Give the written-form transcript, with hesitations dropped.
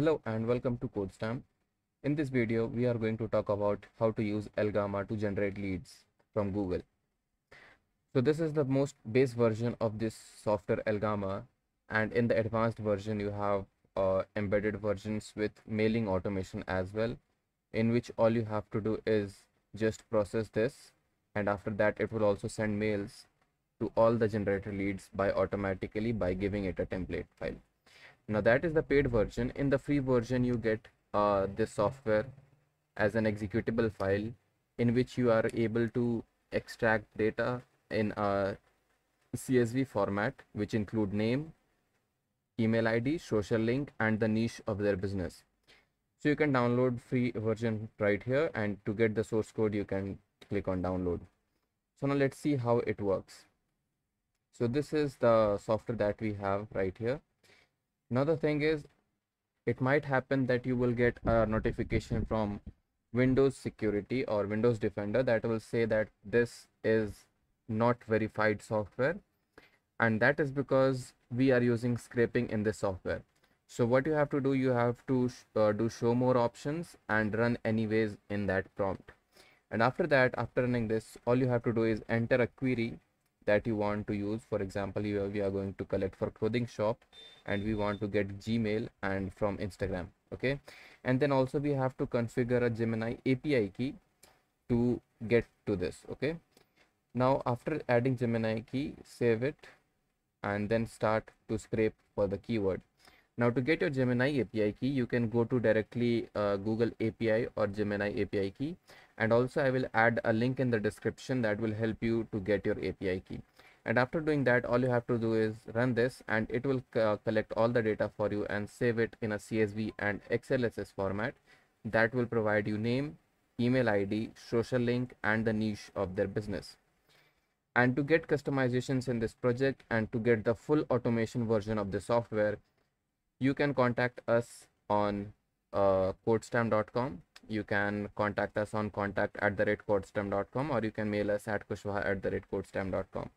Hello and welcome to Codestamp. In this video, we are going to talk about how to use LGAMA to generate leads from Google. So this is the most base version of this software LGAMA, and in the advanced version, you have embedded versions with mailing automation as well, in which all you have to do is just process this, and after that it will also send mails to all the generated leads by automatically by giving it a template file. Now that is the paid version. In the free version, you get this software as an executable file in which you are able to extract data in a CSV format, which include name, email ID, social link, and the niche of their business. So you can download free version right here, and to get the source code, you can click on download. So now let's see how it works. So this is the software that we have right here. Now the thing is, it might happen that you will get a notification from Windows Security or Windows Defender that will say that this is not verified software, and that is because we are using scraping in this software. So what you have to do, you have to do show more options and run anyways in that prompt. And after that, after running this, all you have to do is enter a query that you want to use. For example, we are going to collect for clothing shop, and we want to get Gmail and from Instagram. Okay, and then also we have to configure a Gemini API key to get to this. Okay, now after adding Gemini key, save it, and then start to scrape for the keyword. Now to get your Gemini API key, you can go to directly Google API or Gemini API key. And also I will add a link in the description that will help you to get your API key. And after doing that, all you have to do is run this, and it will collect all the data for you and save it in a CSV and XLSS format that will provide you name, email ID, social link, and the niche of their business. And to get customizations in this project and to get the full automation version of the software, you can contact us on codestamp.com. You can contact us on contact@redcodestem.com, or you can mail us at Kushwaha@redcodestem.com.